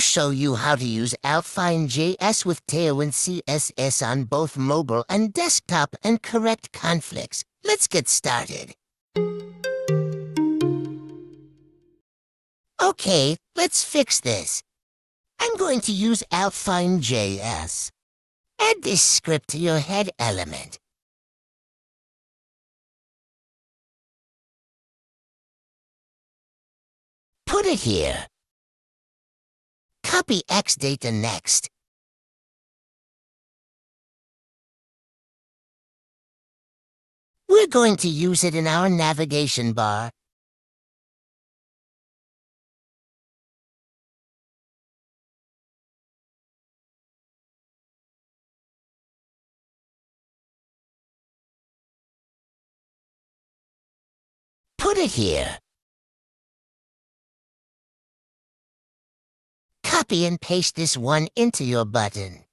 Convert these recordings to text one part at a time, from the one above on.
show you how to use Alpine.js with Tailwind CSS on both mobile and desktop and correct conflicts. Let's get started. Okay, let's fix this. I'm going to use Alpine.js. Add this script to your head element. Put it here. Copy X data next. We're going to use it in our navigation bar. Put it here. Copy and paste this one into your button.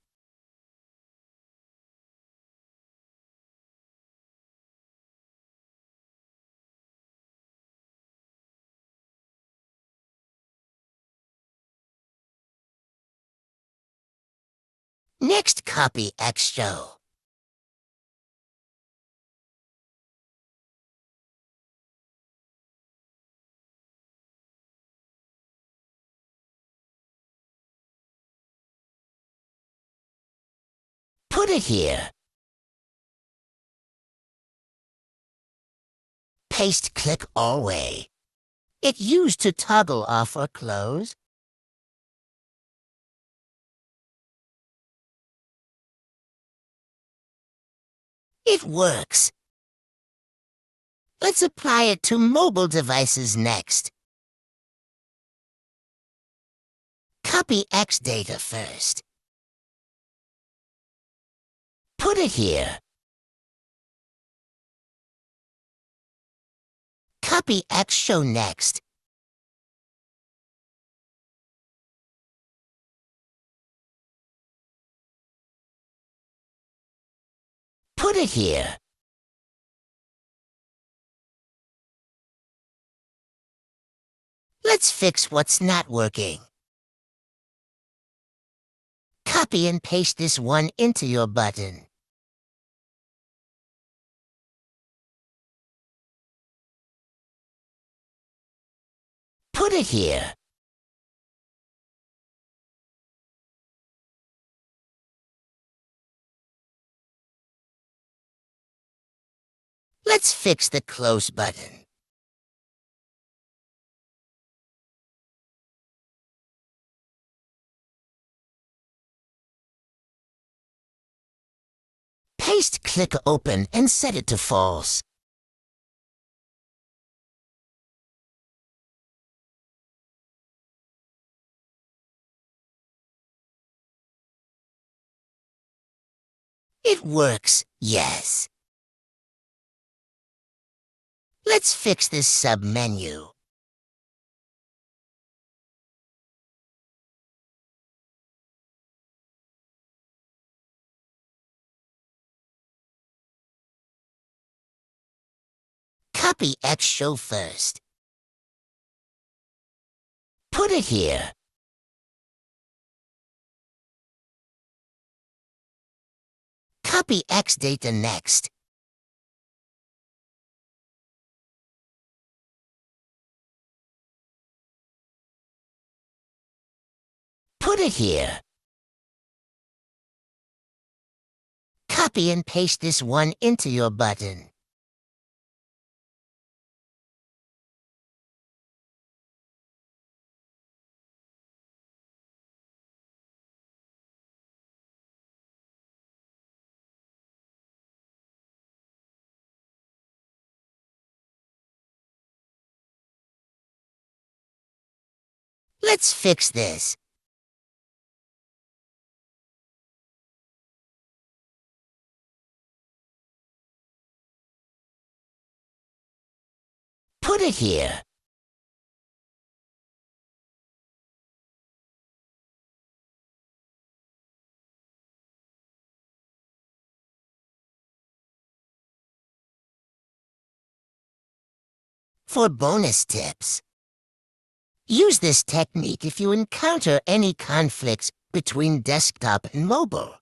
Next, copy X-Show. Put it here. Paste click Allway. It's used to toggle off or close. It works. Let's apply it to mobile devices next. Copy X data first. Put it here. Copy X show next. Put it here. Let's fix what's not working. Copy and paste this one into your button. Put it here. Let's fix the close button. Paste click open and set it to false. It works, yes. Let's fix this submenu. Copy X show first. Put it here. Copy X data next. Put it here. Copy and paste this one into your button. Let's fix this. Put it here. For bonus tips, Use this technique if you encounter any conflicts between desktop and mobile.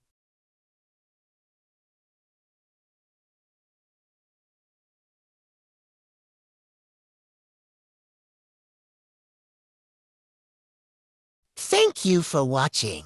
Thank you for watching.